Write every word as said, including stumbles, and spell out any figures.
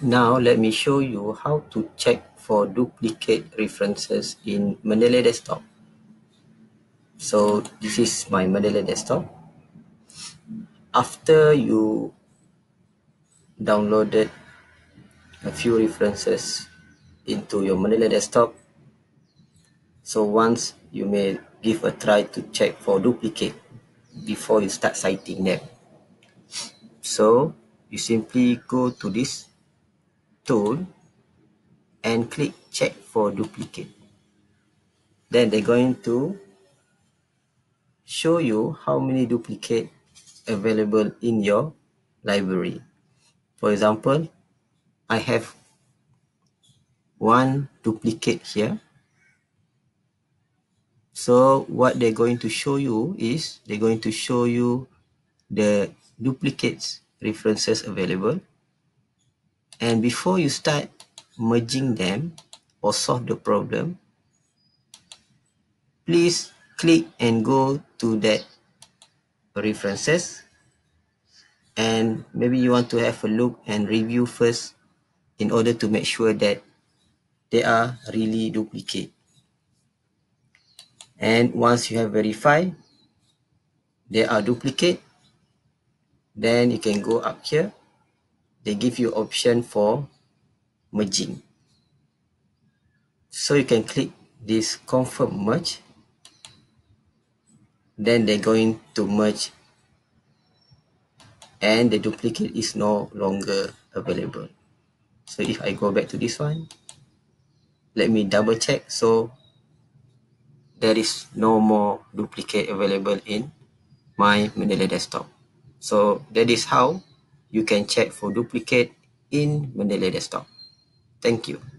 Now let me show you how to check for duplicate references in Mendeley Desktop. So this is my Mendeley Desktop. After you downloaded a few references into your Mendeley Desktop, so once you may give a try to check for duplicate before you start citing them. So you simply go to this tool and click check for duplicate. Then they're going to show you how many duplicates available in your library. For example, I have one duplicate here. So what they're going to show you is they're going to show you the duplicates references available. And before you start merging them or solve the problem, please click and go to that references. And maybe you want to have a look and review first in order to make sure that they are really duplicate. And once you have verified they are duplicate, then you can go up here. They give you option for merging. So you can click this confirm merge. Then they're going to merge and the duplicate is no longer available. So if I go back to this one, let me double check. So there is no more duplicate available in my Mendeley Desktop. So that is how you can check for duplicate in Mendeley Desktop. Thank you.